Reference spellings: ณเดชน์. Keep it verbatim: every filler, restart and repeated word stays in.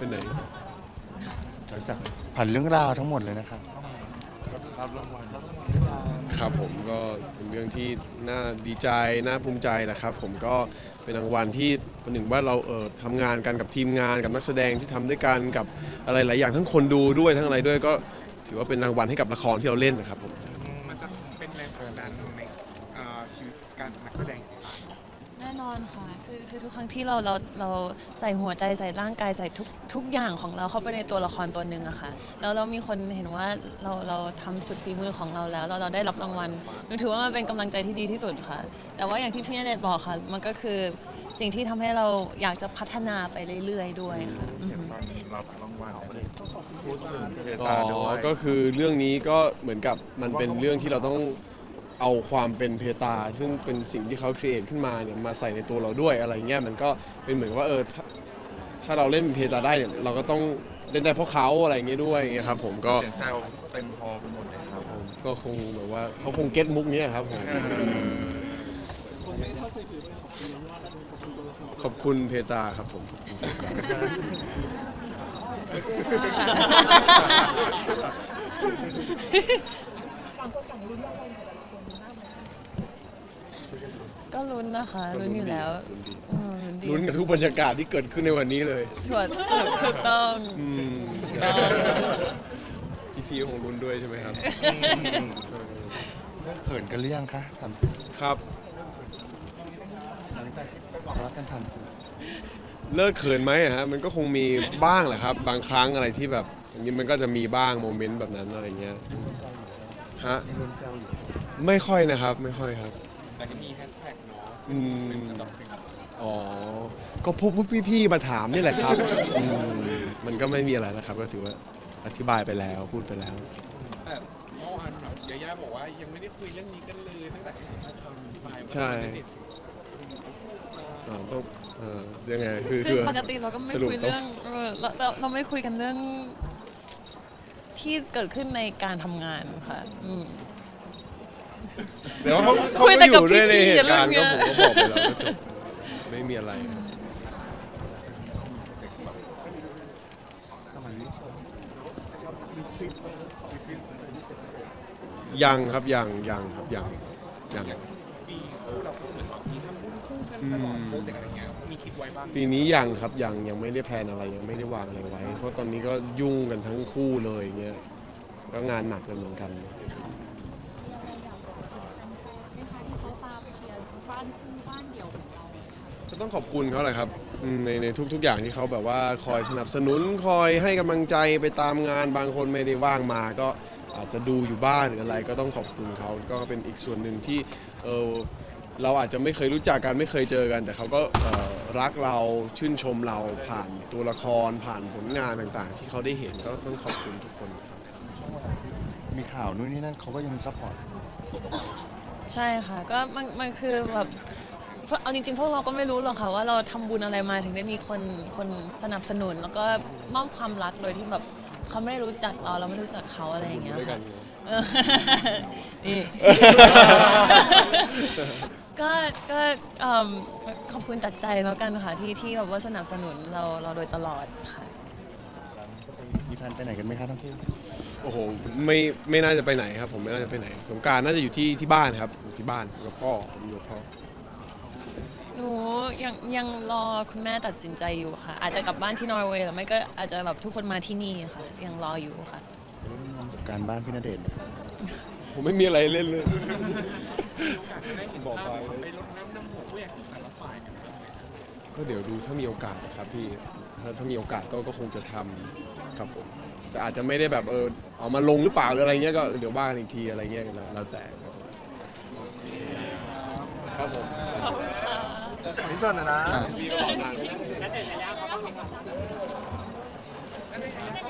ไปไหนหลังจากผ่านเรื่องราวทั้งหมดเลยนะครับรับรางวัลครับผมก็เป็นเรื่องที่น่าดีใจน่าภูมิใจแหละครับผมก็เป็นรางวัลที่ประหนึ่งว่าเราเออทำงานกันกับทีมงานกับนักแสดงที่ทำด้วยกันกับอะไรหลายอย่างทั้งคนดูด้วยทั้งอะไรด้วยก็ถือว่าเป็นรางวัลให้กับละครที่เราเล่นนะครับผมมันจะเป็นแรงกดดันในชีวิตการนักแสดงแน่นอนค่ะคือคือทุกครั้งที่เราเราเราใส่หัวใจใส่ร่างกายใส่ทุกทุกอย่างของเราเข้าไปในตัวละครตัวหนึ่งอะค่ะแล้วเรามีคนเห็นว่าเราเราทำสุดฝีมือของเราแล้วเราเราได้รับรางวัลถือว่ามันเป็นกำลังใจที่ดีที่สุดค่ะแต่ว่าอย่างที่พี่ณเดชน์บอกค่ะมันก็คือสิ่งที่ทำให้เราอยากจะพัฒนาไปเรื่อยๆด้วยค่ะตอนนี้รับรางวัลก็คือเรื่องนี้ก็เหมือนกับมันเป็นเรื่องที่เราต้องเอาความเป็นเพตาซึ่งเป็นสิ่งที่เขาครีเอทขึ้นมาเนี่ยมาใส่ในตัวเราด้วยอะไรเงี้ยมันก็เป็นเหมือนว่าเออถ้าเราเล่นเป็นเพตาได้เนี่ยเราก็ต้องเล่นได้เพราะเขาอะไรเงี้ยด้วยครับผมก็เสียงแซวเต็มพอไปหมดเลยครับผมก็คงแบบว่าเขาคงเก็ตมุกนี้ครับผมขอบคุณเพตาครับผมก็ลุ้นนะคะลุ้นอยู่แล้วลุ้นกับทุกบรรยากาศที่เกิดขึ้นในวันนี้เลยถูกถูกต้องพี่พีของลุ้นด้วยใช่ไหมครับเขินกันหรือยังคะครับหลังจากที่ไปบอกรักกันทันสื่อเลิกเขินไหมฮะมันก็คงมีบ้างแหละครับบางครั้งอะไรที่แบบอย่างนี้มันก็จะมีบ้างโมเมนต์แบบนั้นอะไรเงี้ยฮะไม่ค่อยนะครับไม่ค่อยครับแต่ก็มีแฮชแท็กเนาะอืมอ๋อก็พวกพี่ๆมาถามนี่แหละครับมันก็ไม่มีอะไรนะครับก็ถือว่าอธิบายไปแล้วพูดไปแล้วแต่เมื่อวานแบบยาย่าบอกว่ายังไม่ได้คุยเรื่องนี้กันเลยตั้งแต่มาทำไปใช่ต้องเออยังไงคือคือปกติเราก็ไม่คุยเรื่องเราเราไม่คุยกันเรื่องที่เกิดขึ้นในการทำงานค่ะอืมเดี๋ยวเขาเขาไม่อยู่ด้วยในเหตุการณ์ก็ผมก็บอกไปแล้วก็จบไม่มีอะไรยังครับยังยังครับยังยังปีคู่เราคู่เหมือนสองปีทำบุญคู่กันตลอดโปรเจกต์อะไรเงี้ยมีคิดไว้บ้างปีนี้ยังครับยังยังไม่ได้แพลนอะไรยังไม่ได้วางอะไรไว้เพราะตอนนี้ก็ยุ่งกันทั้งคู่เลยเงี้ยก็งานหนักกันเหมือนกันก็ต้องขอบคุณเขาแหละครับในในทุกๆอย่างที่เขาแบบว่าคอยสนับสนุนคอยให้กำลังใจไปตามงานบางคนไม่ได้ว่างมาก็อาจจะดูอยู่บ้านหรืออะไรก็ต้องขอบคุณเขาก็เป็นอีกส่วนหนึ่งที่เออเราอาจจะไม่เคยรู้จักกันไม่เคยเจอกันแต่เขาก็เออรักเราชื่นชมเราผ่านตัวละครผ่านผลงานต่างๆที่เขาได้เห็นก็ต้องขอบคุณทุกคนมีข่าวนู่นนี่นั่นเขาก็ยังซัพพอร์ตใช่ค่ะก็มันมันคือแบบเอาจริงๆพวกเราก็ไม่รู้หรอกค่ะว่าเราทำบุญอะไรมาถึงได้มีคนคนสนับสนุนแล้วก็มอบความรักโดยที่แบบเขาไม่รู้จักเราเราไม่รู้จักเขาอะไรอย่างเงี้ยค่ะนี่ก็ก็ขอบคุณจากใจแล้วกันค่ะที่ที่แบบว่าสนับสนุนเราเราโดยตลอดค่ะมีแพลนไปไหนกันไหมคะทั้งคู่โอ้โหไม่ไม่น่าจะไปไหนครับผมไม่น่าจะไปไหนสงกรานต์น่าจะอยู่ที่ที่บ้านครับอยู่ที่บ้านกับพ่อผมอยู่กับพ่อหนูยังยังรอคุณแม่ตัดสินใจอยู่ค่ะอาจจะกลับบ้านที่นอร์เวย์หรือไม่ก็อาจจะแบบทุกคนมาที่นี่ค่ะยังรออยู่ค่ะการบ้านพี่ณเดชน์ผมไม่มีอะไรเล่นเลยบอกไปไปรดน้ำน้ำหัวเวียนแต่ละฝ่ายก็เดี๋ยวดูถ้ามีโอกาสครับพี่ถ้ามีโอกาสก็ก็คงจะทำครับผมแต่อาจจะไม่ได้แบบเออเอามาลงหรือเปล่าหรืออะไรเงี้ยก็เดี๋ยวบ้านอีกทีอะไรเงี้ยกันแล้วแต่ครับผมนี่ก่อนนะนะ